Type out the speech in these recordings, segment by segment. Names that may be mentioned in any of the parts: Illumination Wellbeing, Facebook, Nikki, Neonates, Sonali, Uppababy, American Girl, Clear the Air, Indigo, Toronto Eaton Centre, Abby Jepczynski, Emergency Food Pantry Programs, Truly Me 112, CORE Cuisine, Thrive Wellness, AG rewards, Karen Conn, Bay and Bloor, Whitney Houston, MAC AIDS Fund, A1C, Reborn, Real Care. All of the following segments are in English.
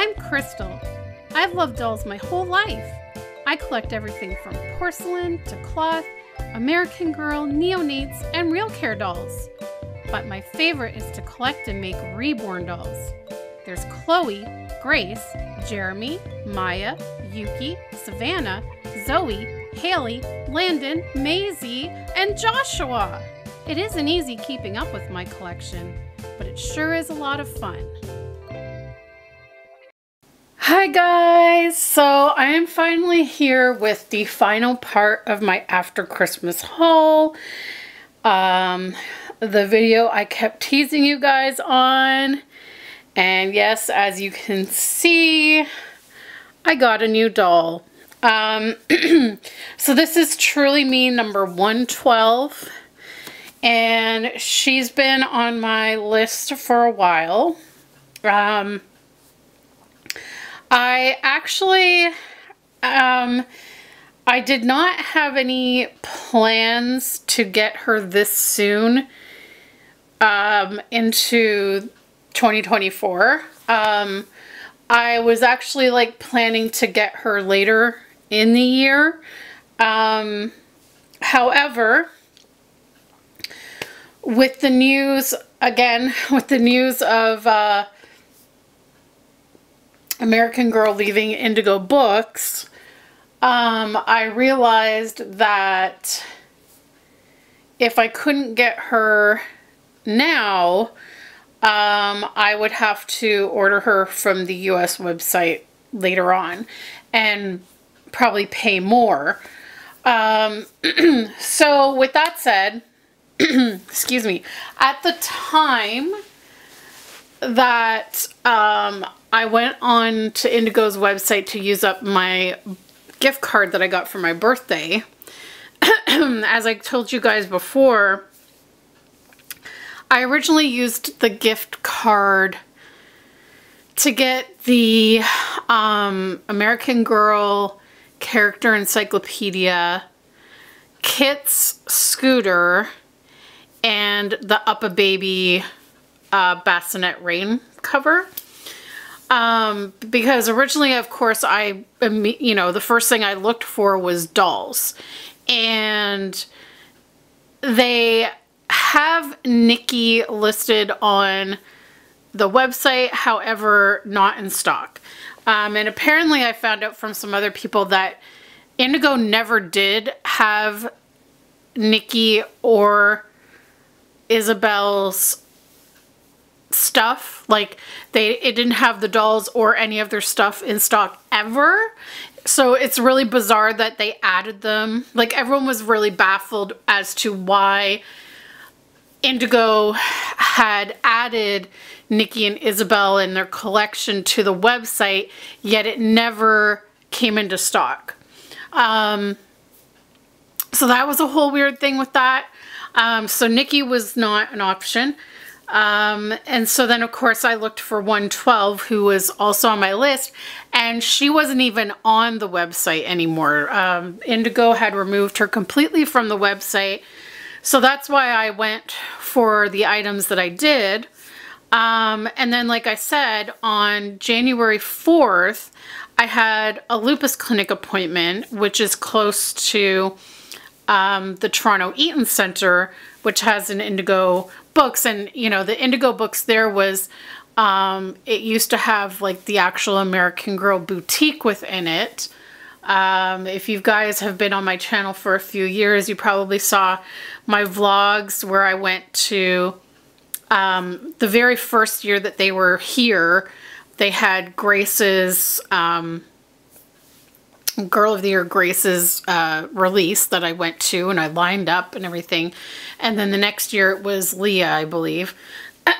I'm Crystal. I've loved dolls my whole life. I collect everything from porcelain to cloth, American Girl, Neonates, and Real Care dolls. But my favorite is to collect and make reborn dolls. There's Chloe, Grace, Jeremy, Maya, Yuki, Savannah, Zoe, Haley, Landon, Maisie, and Joshua. It isn't easy keeping up with my collection, but it sure is a lot of fun. Hi guys! So I am finally here with the final part of my after Christmas haul. The video I kept teasing you guys on. And yes, as you can see, I got a new doll. So this is Truly Me number 112. And she's been on my list for a while. I actually, I did not have any plans to get her this soon into 2024. I was actually like planning to get her later in the year. However, with the news, again, with the news of American Girl leaving Indigo Books, I realized that if I couldn't get her now, I would have to order her from the US website later on and probably pay more. So with that said, excuse me, at the time that I went on to Indigo's website to use up my gift card that I got for my birthday, as I told you guys before, I originally used the gift card to get the American Girl Character Encyclopedia, Kit's scooter, and the Uppababy bassinet rain cover. Because originally, of course, you know, the first thing I looked for was dolls. And they have Nikki listed on the website, however, not in stock. And apparently I found out from some other people that Indigo never did have Nikki or Isabelle's stuff. Like, it didn't have the dolls or any of their stuff in stock ever. So it's really bizarre that they added them. Like, everyone was really baffled as to why Indigo had added Nikki and Isabelle and their collection to the website, yet it never came into stock. So that was a whole weird thing with that. So Nikki was not an option. And so then of course I looked for 112, who was also on my list, and she wasn't even on the website anymore. Indigo had removed her completely from the website. So that's why I went for the items that I did. And then, like I said, on January 4th, I had a lupus clinic appointment, which is close to the Toronto Eaton Centre, which has an Indigo Books. And, you know, the Indigo Books there was, it used to have like the actual American Girl boutique within it. If you guys have been on my channel for a few years, you probably saw my vlogs where I went to, the very first year that they were here, they had Grace's, Girl of the Year Grace's release that I went to, and I lined up and everything. And then the next year it was Leah, I believe.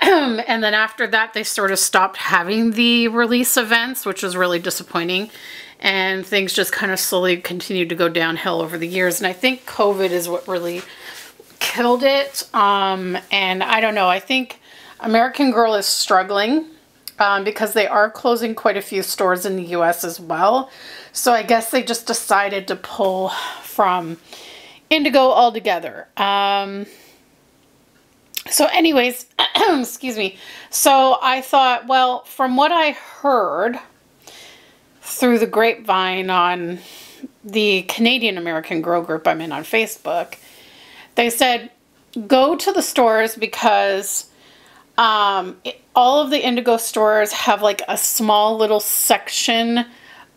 And then after that, they sort of stopped having the release events, which was really disappointing. And things just kind of slowly continued to go downhill over the years. And I think COVID is what really killed it. And I don't know, I think American Girl is struggling because they are closing quite a few stores in the US as well. So I guess they just decided to pull from Indigo altogether. So anyways, excuse me. So I thought, well, from what I heard through the grapevine on the Canadian American Girl group I'm in on Facebook, they said, go to the stores because all of the Indigo stores have like a small little section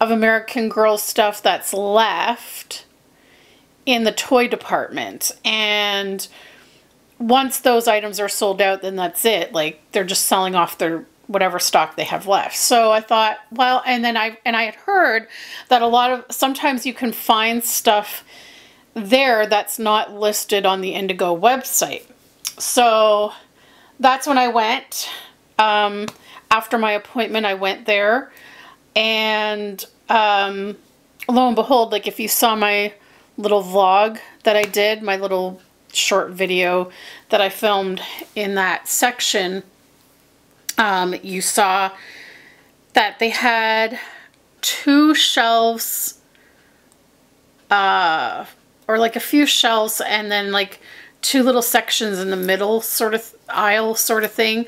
of American Girl stuff that's left in the toy department. And once those items are sold out, then that's it. Like, they're just selling off their whatever stock they have left. So I thought, well, and then I had heard that a lot of, sometimes you can find stuff there that's not listed on the Indigo website. So that's when I went. After my appointment, I went there, and lo and behold, like, if you saw my little vlog that I did, my little short video that I filmed in that section, you saw that they had two shelves, or like a few shelves, and then like two little sections in the middle, sort of aisle sort of thing.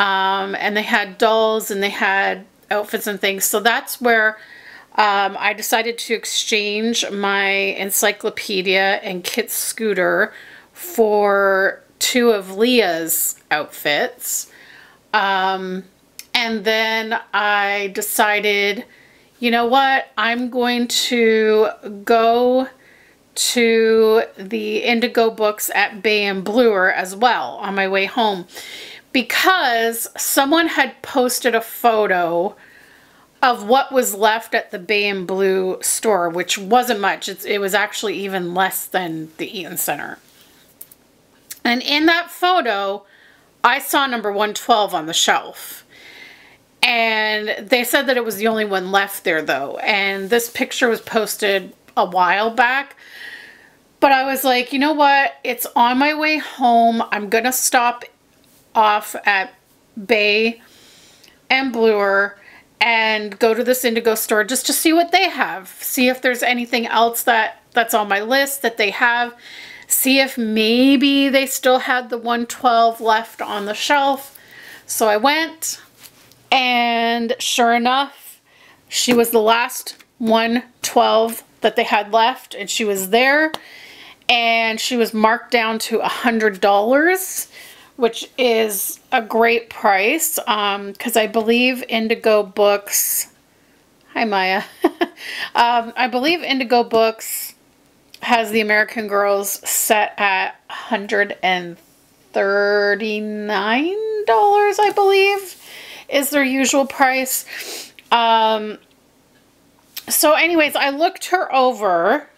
And they had dolls and they had outfits and things. So that's where I decided to exchange my encyclopedia and Kit's scooter for two of Leah's outfits. And then I decided, you know what, I'm going to go to the Indigo books at Bay and Bloor as well on my way home, because someone had posted a photo of what was left at the Bay and Bloor store, which wasn't much. It was actually even less than the Eaton Centre. And in that photo, I saw number 112 on the shelf. And they said that it was the only one left there, though. And this picture was posted a while back. But I was like, you know what? It's on my way home. I'm going to stop off at Bay and Bloor and go to this Indigo store just to see what they have. See if there's anything else that's on my list that they have. See if maybe they still had the 112 left on the shelf. So I went, and sure enough, she was the last 112 that they had left, and she was there, and she was marked down to $100, which is a great price, because I believe Indigo Books, hi Maya, I believe Indigo Books has the American Girls set at $139, I believe, is their usual price. So anyways, I looked her over,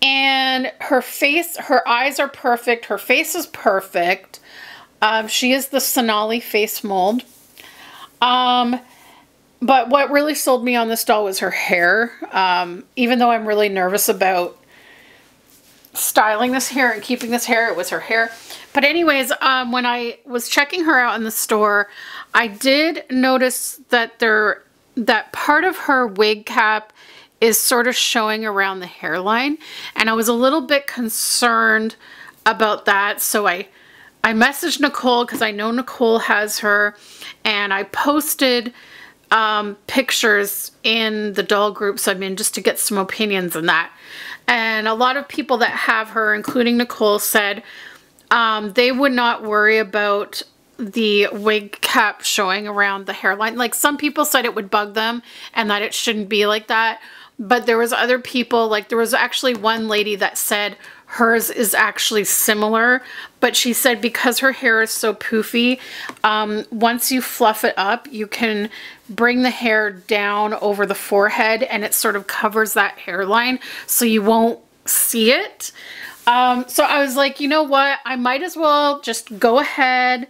and her face, her eyes are perfect, her face is perfect. She is the Sonali face mold. But what really sold me on this doll was her hair. Even though I'm really nervous about styling this hair and keeping this hair, it was her hair. But anyways, when I was checking her out in the store, I did notice that that part of her wig cap is sort of showing around the hairline, and I was a little bit concerned about that. So I messaged Nicole, because I know Nicole has her, and I posted pictures in the doll groups I'm in just to get some opinions on that. And a lot of people that have her, including Nicole, said they would not worry about the wig cap showing around the hairline. Like, some people said it would bug them and that it shouldn't be like that. But there was other people, like there was actually one lady that said hers is actually similar, but she said because her hair is so poofy, once you fluff it up, you can bring the hair down over the forehead and it sort of covers that hairline, so you won't see it. So I was like, you know what, I might as well just go ahead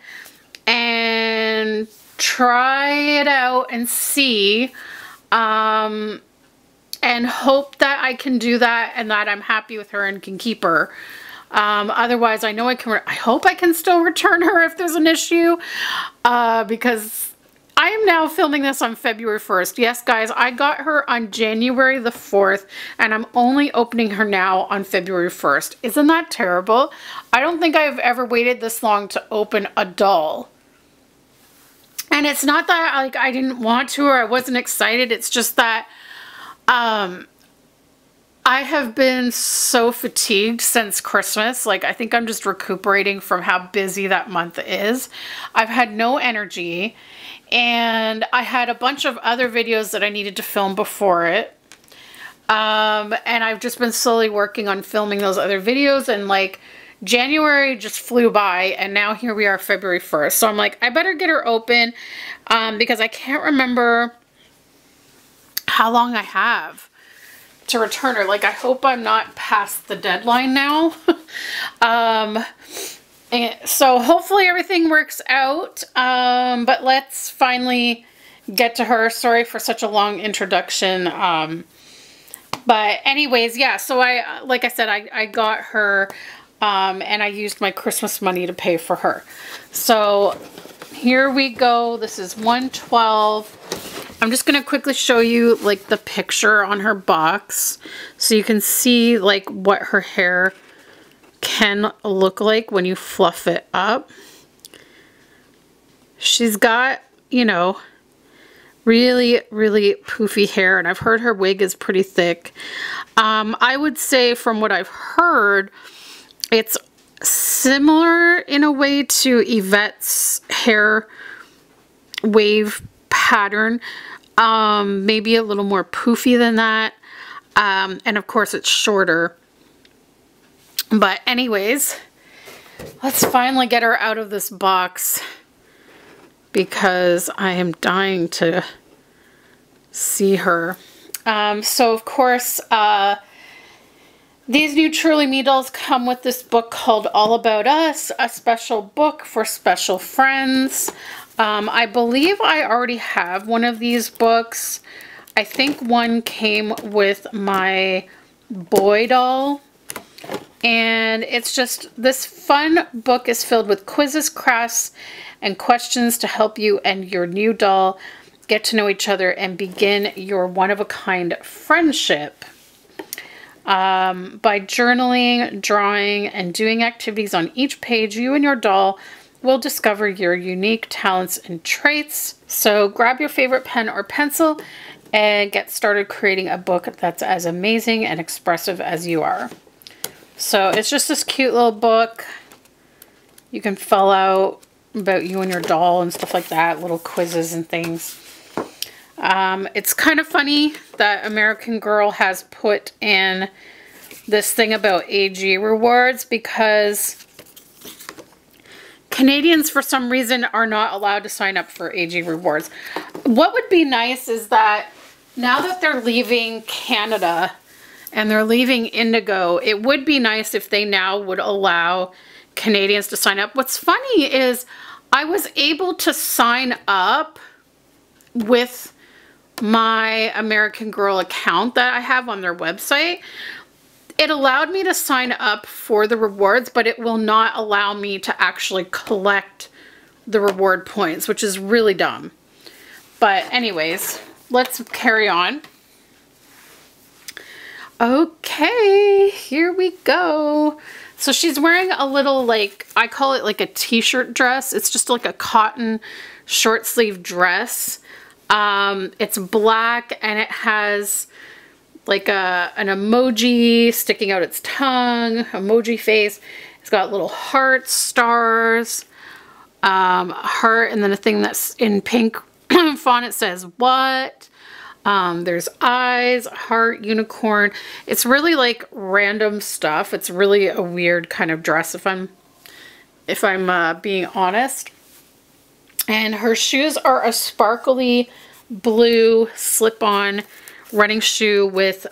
and try it out and see, and hope that I can do that and that I'm happy with her and can keep her. Otherwise, I know I hope I can still return her if there's an issue, because I I am now filming this on February 1st. Yes, guys, I got her on January the 4th, and I'm only opening her now on February 1st. Isn't that terrible? I don't think I've ever waited this long to open a doll. And it's not that like I didn't want to or I wasn't excited. It's just that I have been so fatigued since Christmas. Like, I think I'm just recuperating from how busy that month is. I've had no energy, and I had a bunch of other videos that I needed to film before it. And I've just been slowly working on filming those other videos, and like January just flew by, and now here we are February 1st. So I'm like, I better get her open because I can't remember how long I have to return her. Like, I hope I'm not past the deadline now. So hopefully everything works out, but let's finally get to her. Sorry for such a long introduction, but anyways, yeah, so I, like I said, I got her, and I used my Christmas money to pay for her. So here we go. This is 112. I'm just going to quickly show you like the picture on her box so you can see like what her hair can look like when you fluff it up. She's got, you know, really, really poofy hair, and I've heard her wig is pretty thick. I would say from what I've heard, it's similar in a way to Yvette's hair wave pattern, maybe a little more poofy than that, and of course it's shorter. But anyways, let's finally get her out of this box because I am dying to see her. So of course, these new Truly Me dolls come with this book called All About Us, a special book for special friends. I believe I already have one of these books. I think one came with my boy doll. And it's just, this fun book is filled with quizzes, crafts, and questions to help you and your new doll get to know each other and begin your one-of-a-kind friendship. By journaling, drawing, and doing activities on each page, you and your doll will discover your unique talents and traits. So grab your favorite pen or pencil and get started creating a book that's as amazing and expressive as you are. So it's just this cute little book. You can fill out about you and your doll and stuff like that, little quizzes and things. It's kind of funny that American Girl has put in this thing about AG rewards because Canadians, for some reason, are not allowed to sign up for AG rewards. What would be nice is that now that they're leaving Canada and they're leaving Indigo, it would be nice if they now would allow Canadians to sign up. What's funny is I was able to sign up with my American Girl account that I have on their website. It allowed me to sign up for the rewards, but it will not allow me to actually collect the reward points, which is really dumb. But anyways, let's carry on. Okay, here we go. So she's wearing a little, like, I call it like a t-shirt dress. It's just like a cotton short sleeve dress. It's black and it has like an emoji sticking out its tongue, emoji face. It's got little hearts, stars, a heart, and then a thing that's in pink font. It says, what? There's eyes, heart, unicorn. It's really like random stuff. It's really a weird kind of dress if I'm being honest. And her shoes are a sparkly blue slip-on running shoe with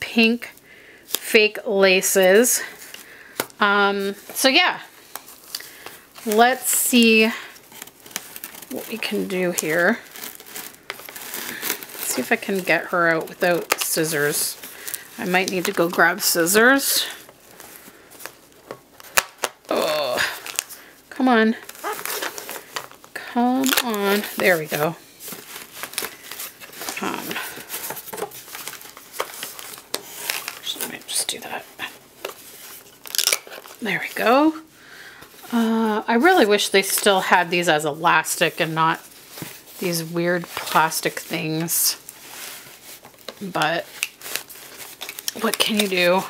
pink fake laces. So yeah, let's see what we can do here. Let's see if I can get her out without scissors. I might need to go grab scissors. Oh, come on. There we go. There we go. I really wish they still had these as elastic and not these weird plastic things. But what can you do?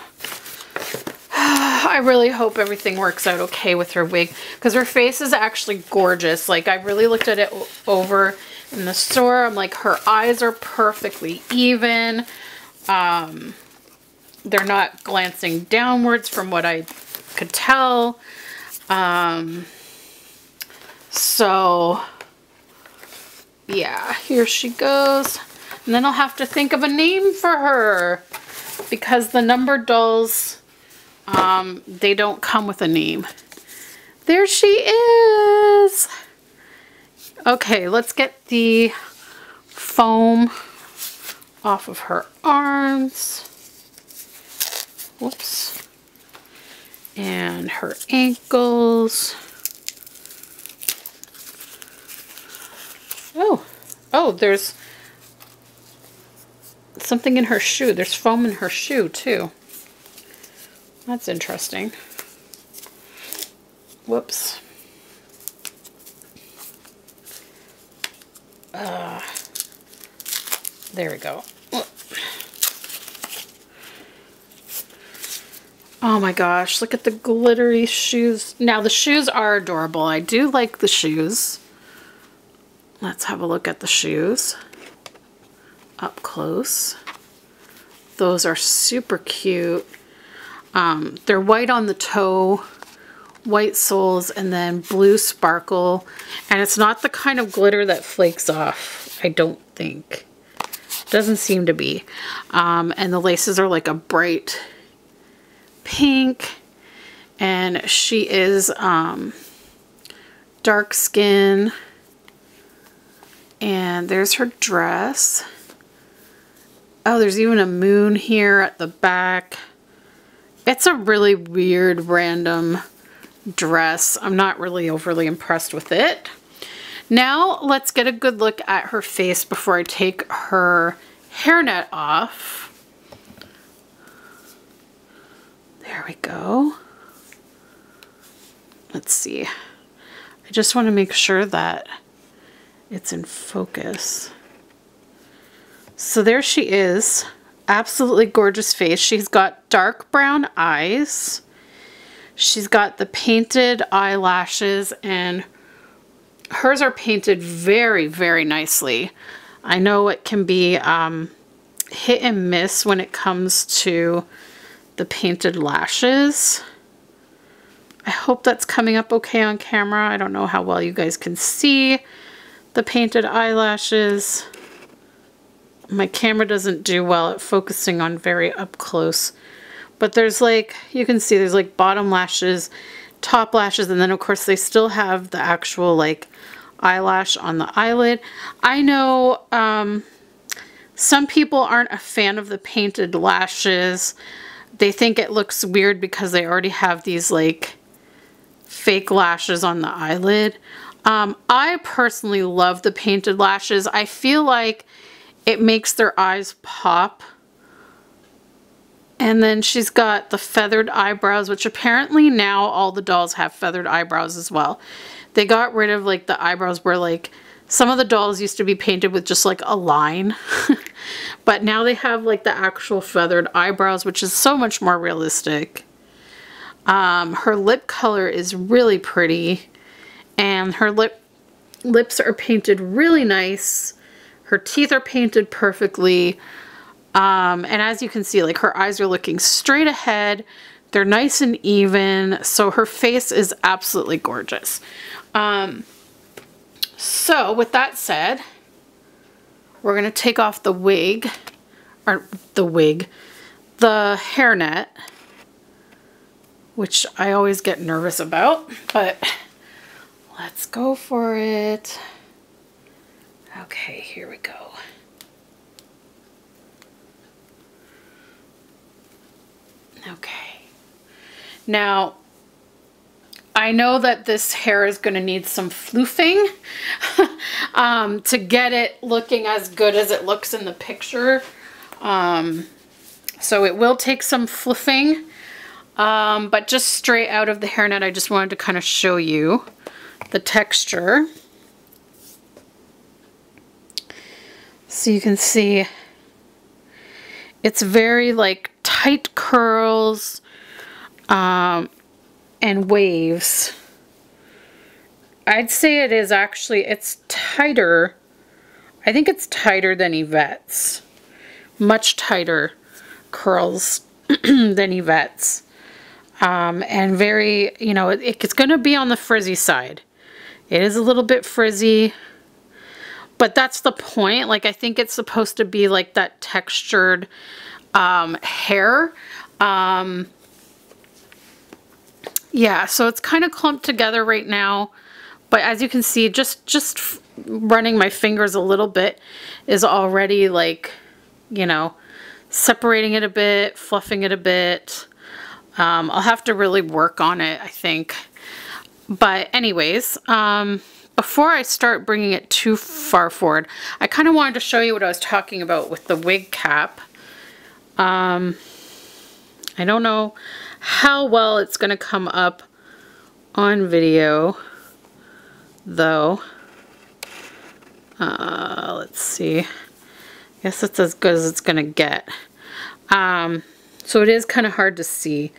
I really hope everything works out okay with her wig, because her face is actually gorgeous. Like, I really looked at it over in the store. I'm like, her eyes are perfectly even. They're not glancing downwards from what I could tell. So yeah, here she goes. And then I'll have to think of a name for her, because the number dolls, they don't come with a name. There she is. Okay, let's get the foam off of her arms. Whoops. And her ankles. Oh, there's something in her shoe. There's foam in her shoe too. That's interesting. Whoops. There we go. Oh my gosh, look at the glittery shoes. Now the shoes are adorable. I do like the shoes. Let's have a look at the shoes up close. Those are super cute. They're white on the toe, white soles, and then blue sparkle. And it's not the kind of glitter that flakes off, I don't think. Doesn't seem to be. And the laces are like a bright pink. And she is dark skin. And there's her dress. Oh, there's even a moon here at the back. It's a really weird, random dress. I'm not really overly impressed with it. Now let's get a good look at her face before I take her hairnet off. There we go. Let's see. I just want to make sure that it's in focus. So there she is. Absolutely gorgeous face. She's got dark brown eyes. She's got the painted eyelashes, and hers are painted very, very nicely. I know it can be hit and miss when it comes to the painted lashes. I hope that's coming up okay on camera. I don't know how well you guys can see the painted eyelashes. My camera doesn't do well at focusing on very up close, but there's like, you can see there's like bottom lashes, top lashes, and then of course they still have the actual like eyelash on the eyelid. I know some people aren't a fan of the painted lashes. They think it looks weird because they already have these like fake lashes on the eyelid. I personally love the painted lashes. I feel like it makes their eyes pop. And then she's got the feathered eyebrows, which apparently now all the dolls have feathered eyebrows as well. They got rid of like the eyebrows where like some of the dolls used to be painted with just like a line, but now they have like the actual feathered eyebrows, which is so much more realistic. Her lip color is really pretty, and her lips are painted really nice. Her teeth are painted perfectly. And as you can see, like her eyes are looking straight ahead. They're nice and even. So her face is absolutely gorgeous. So with that said, we're going to take off the wig, or the hairnet, which I always get nervous about, but let's go for it. Okay, here we go. Okay. Now, I know that this hair is going to need some floofing to get it looking as good as it looks in the picture. So it will take some fluffing. But just straight out of the hairnet, I just wanted to kind of show you the texture. So you can see it's very like tight curls and waves. I'd say it is actually, it's tighter. I think it's tighter than Yvette's. Much tighter curls than Yvette's. And very, you know, it's going to be on the frizzy side. It is a little bit frizzy, but that's the point. Like, I think it's supposed to be like that textured hair. Yeah, so it's kind of clumped together right now. But as you can see, just running my fingers a little bit is already like, you know, separating it a bit, fluffing it a bit. I'll have to really work on it, I think. But anyways, before I start bringing it too far forward, I kind of wanted to show you what I was talking about with the wig cap. I don't know how well it's going to come up on video, though. Let's see. I guess it's as good as it's going to get. So it is kind of hard to see,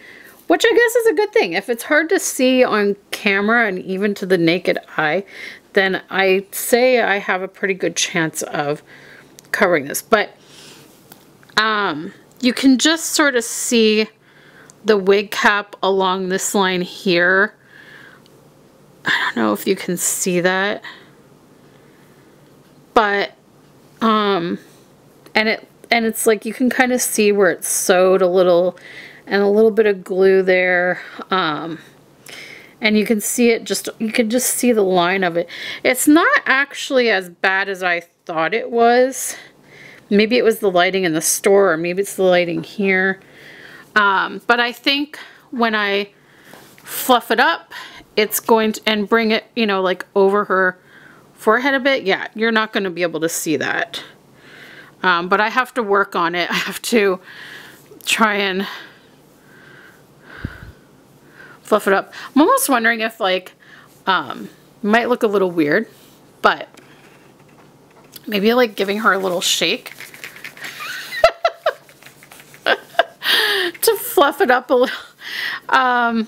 which I guess is a good thing. If it's hard to see on camera and even to the naked eye, then I say I have a pretty good chance of covering this. But you can just sort of see the wig cap along this line here. I don't know if you can see that, but and it's like you can kind of see where it's sewed a little and a little bit of glue there. And you can see it just, you can just see the line of it. It's not actually as bad as I thought it was. Maybe it was the lighting in the store, or maybe it's the lighting here. But I think when I fluff it up, it's going to, and bring it, you know, like over her forehead a bit. Yeah, you're not going to be able to see that. But I have to work on it. I have to try and fluff it up. I'm almost wondering if like, might look a little weird, but maybe like giving her a little shake to fluff it up a little.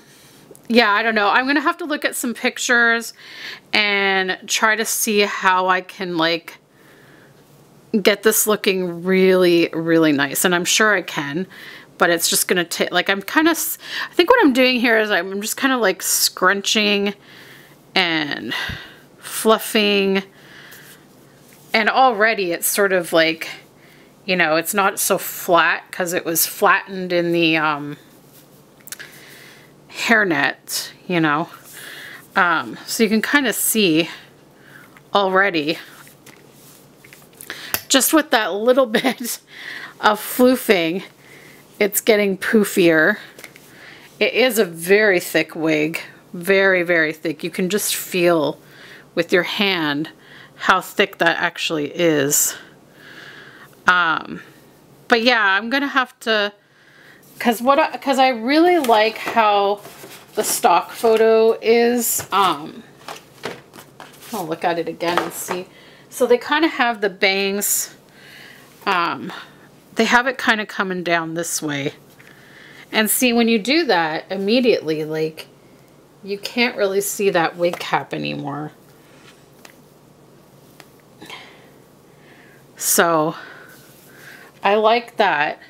Yeah, I don't know. I'm going to have to look at some pictures and try to see how I can like get this looking really, really nice. And I'm sure I can, but it's just going to take, like, I'm kind of, I think what I'm doing here is I'm just kind of like scrunching and fluffing, and already it's sort of like, you know, it's not so flat because it was flattened in the hairnet, you know. So you can kind of see already just with that little bit of floofing, it's getting poofier. It is a very thick wig, very, very thick. You can just feel with your hand how thick that actually is. But yeah, I'm gonna have to, because I really like how the stock photo is. I'll look at it again and see. So they kind of have the bangs, they have it kind of coming down this way. And see, when you do that immediately, like, you can't really see that wig cap anymore. So I like that.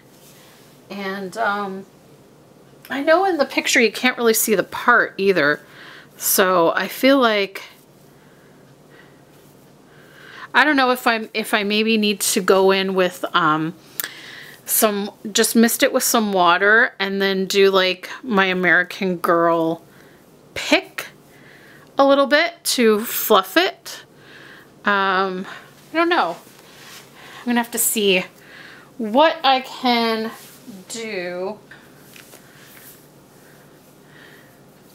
And I know in the picture you can't really see the part either. So I feel like, I don't know if I maybe need to go in with just mist it with some water and then do like my American Girl pick a little bit to fluff it. I don't know. I'm gonna have to see what I can do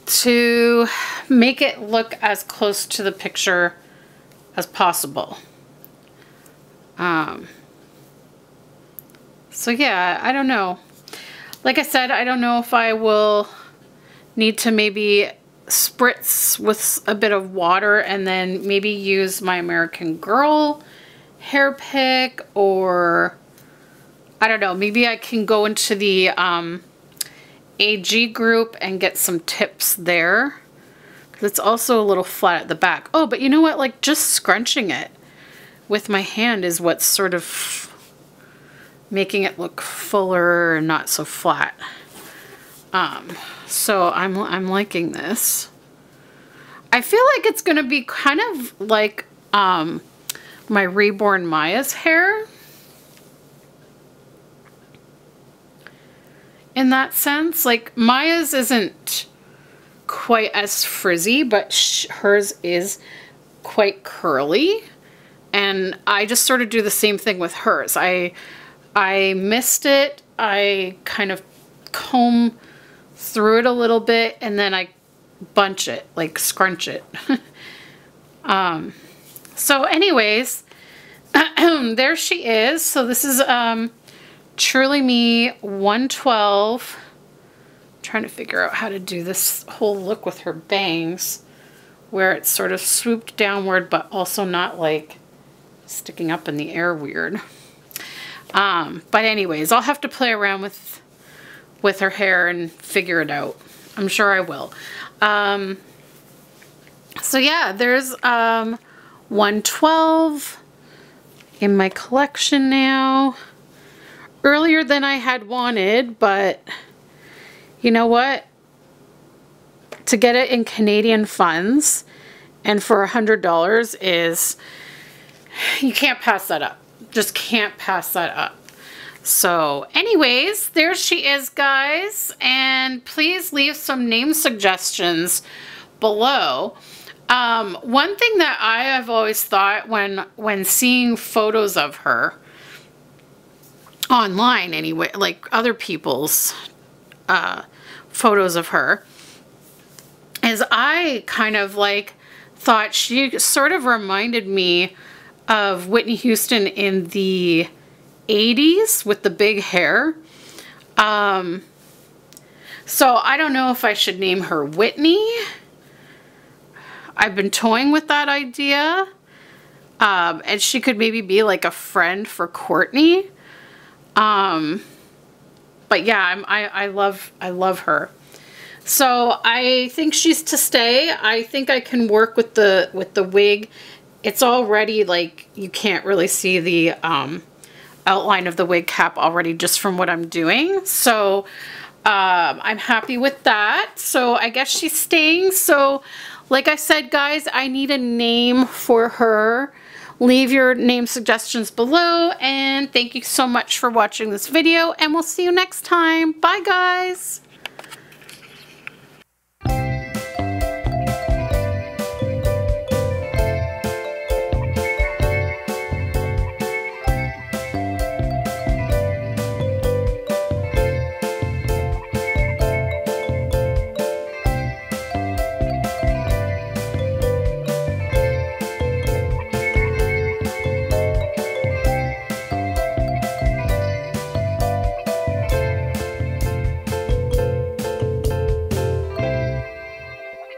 to make it look as close to the picture as possible. So yeah, I don't know. Like I said, I don't know if I will need to maybe spritz with a bit of water and then maybe use my American Girl hair pick, or I don't know, maybe I can go into the AG group and get some tips there. It's also a little flat at the back. Oh, but you know what? Like, just scrunching it with my hand is what's sort of making it look fuller and not so flat. So I'm liking this. I feel like it's gonna be kind of like my Reborn Maya's hair in that sense. Like, Maya's isn't quite as frizzy, but hers is quite curly, and I just sort of do the same thing with hers. I missed it, I kind of comb through it a little bit, and then I bunch it, like scrunch it. So anyways, there she is. So this is Truly Me 112. I'm trying to figure out how to do this whole look with her bangs, where it's sort of swooped downward, but also not like sticking up in the air weird. But anyways, I'll have to play around with her hair and figure it out. I'm sure I will. So yeah, there's 112 in my collection now. Earlier than I had wanted, but you know what? To get it in Canadian funds and for $100 is, you can't pass that up. Just can't pass that up. So anyways, there she is, guys, and please leave some name suggestions below. One thing that I have always thought when seeing photos of her online anyway, like other people's photos of her, is I kind of like thought she sort of reminded me of Whitney Houston in the 80s with the big hair. So I don't know if I should name her Whitney. I've been toying with that idea. And she could maybe be like a friend for Courtney. But yeah, I love her. So I think she's to stay. I think I can work with the wig. It's already like, you can't really see the outline of the wig cap already just from what I'm doing. So I'm happy with that. So I guess she's staying. So like I said, guys, I need a name for her. Leave your name suggestions below, and thank you so much for watching this video, and we'll see you next time. Bye, guys.